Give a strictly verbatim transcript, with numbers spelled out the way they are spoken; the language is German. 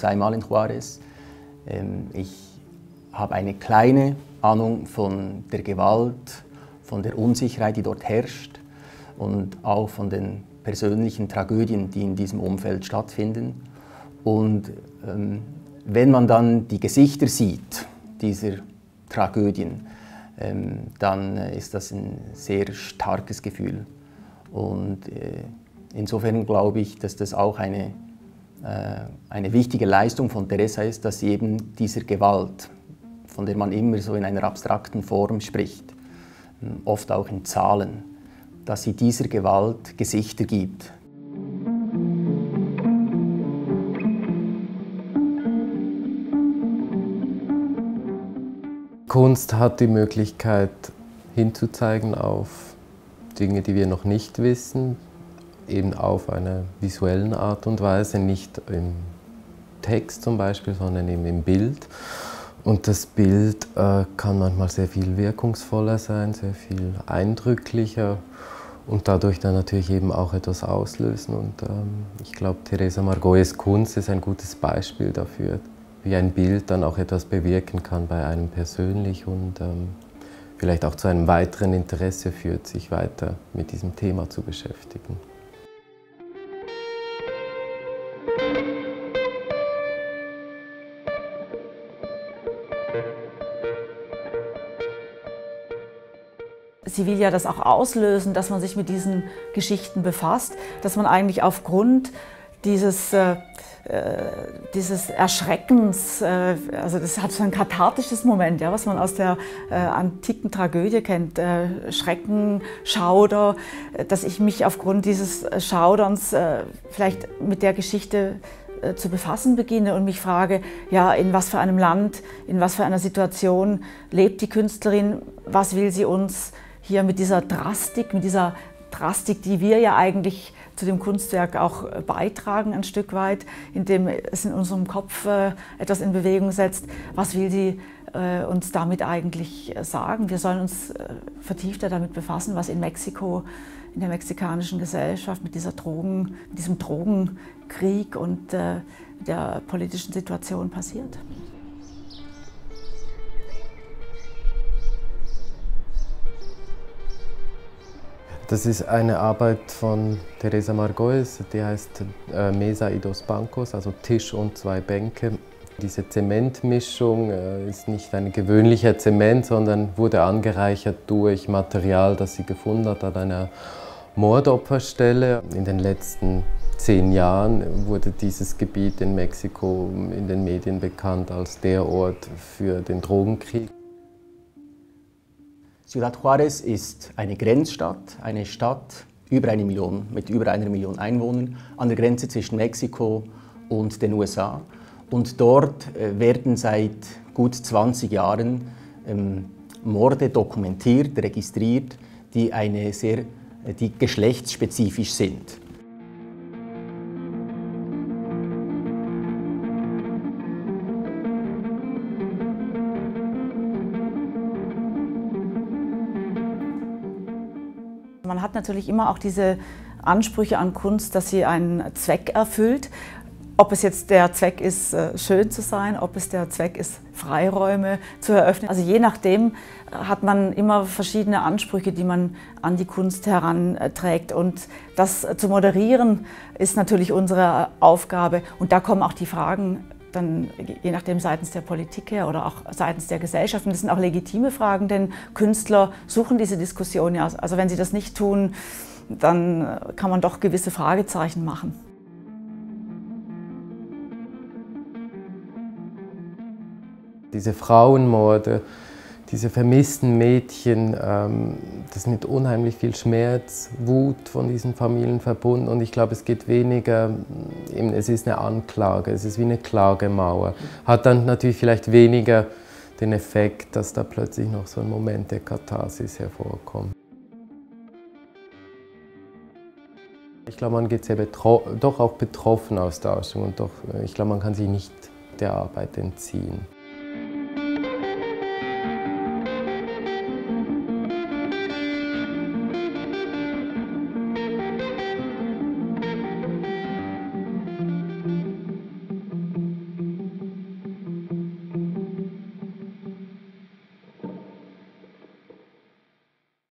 zweimal in Juárez. Ich habe eine kleine Ahnung von der Gewalt, von der Unsicherheit, die dort herrscht und auch von den persönlichen Tragödien, die in diesem Umfeld stattfinden. Und ähm, wenn man dann die Gesichter sieht, dieser Tragödien, ähm, dann ist das ein sehr starkes Gefühl. Und äh, insofern glaube ich, dass das auch eine, äh, eine wichtige Leistung von Teresa ist, dass sie eben dieser Gewalt, von der man immer so in einer abstrakten Form spricht, oft auch in Zahlen, dass sie dieser Gewalt Gesichter gibt. Kunst hat die Möglichkeit, hinzuzeigen auf Dinge, die wir noch nicht wissen, eben auf einer visuellen Art und Weise, nicht im Text zum Beispiel, sondern eben im Bild. Und das Bild äh, kann manchmal sehr viel wirkungsvoller sein, sehr viel eindrücklicher und dadurch dann natürlich eben auch etwas auslösen. Und ähm, ich glaube, Teresa Margolles Kunst ist ein gutes Beispiel dafür, wie ein Bild dann auch etwas bewirken kann bei einem persönlich und ähm, vielleicht auch zu einem weiteren Interesse führt, sich weiter mit diesem Thema zu beschäftigen. Sie will ja das auch auslösen, dass man sich mit diesen Geschichten befasst, dass man eigentlich aufgrund dieses, äh, dieses Erschreckens, äh, also das hat so ein kathartisches Moment, ja, was man aus der äh, antiken Tragödie kennt, äh, Schrecken, Schauder, dass ich mich aufgrund dieses Schauderns äh, vielleicht mit der Geschichte äh, zu befassen beginne und mich frage, ja, in was für einem Land, in was für einer Situation lebt die Künstlerin, was will sie uns hier mit dieser Drastik, mit dieser Drastik, die wir ja eigentlich zu dem Kunstwerk auch beitragen ein Stück weit, indem es in unserem Kopf etwas in Bewegung setzt. Was will sie uns damit eigentlich sagen? Wir sollen uns vertiefter damit befassen, was in Mexiko, in der mexikanischen Gesellschaft mit dieser Drogen, mit diesem Drogenkrieg und der politischen Situation passiert. Das ist eine Arbeit von Teresa Margolles, die heißt äh, Mesa y dos Bancos, also Tisch und zwei Bänke. Diese Zementmischung äh, ist nicht ein gewöhnlicher Zement, sondern wurde angereichert durch Material, das sie gefunden hat an einer Mordopferstelle. In den letzten zehn Jahren wurde dieses Gebiet in Mexiko in den Medien bekannt als der Ort für den Drogenkrieg. Ciudad Juárez ist eine Grenzstadt, eine Stadt über eine Million, mit über einer Million Einwohnern, an der Grenze zwischen Mexiko und den U S A. Und dort werden seit gut zwanzig Jahren ähm, Morde dokumentiert, registriert, die, eine sehr, die geschlechtsspezifisch sind. Man hat natürlich immer auch diese Ansprüche an Kunst, dass sie einen Zweck erfüllt. Ob es jetzt der Zweck ist, schön zu sein, ob es der Zweck ist, Freiräume zu eröffnen. Also je nachdem hat man immer verschiedene Ansprüche, die man an die Kunst heranträgt. Und das zu moderieren ist natürlich unsere Aufgabe. Und da kommen auch die Fragen dann je nachdem seitens der Politik her oder auch seitens der Gesellschaft. Und das sind auch legitime Fragen, denn Künstler suchen diese Diskussion ja. Also wenn sie das nicht tun, dann kann man doch gewisse Fragezeichen machen. Diese Frauenmorde, diese vermissten Mädchen, das ist mit unheimlich viel Schmerz, Wut von diesen Familien verbunden. Und ich glaube, es geht weniger, es ist eine Anklage, es ist wie eine Klagemauer. Hat dann natürlich vielleicht weniger den Effekt, dass da plötzlich noch so ein Moment der Katharsis hervorkommt. Ich glaube, man geht sehr doch auch betroffen aus der Ausstellung und doch, ich glaube, man kann sich nicht der Arbeit entziehen.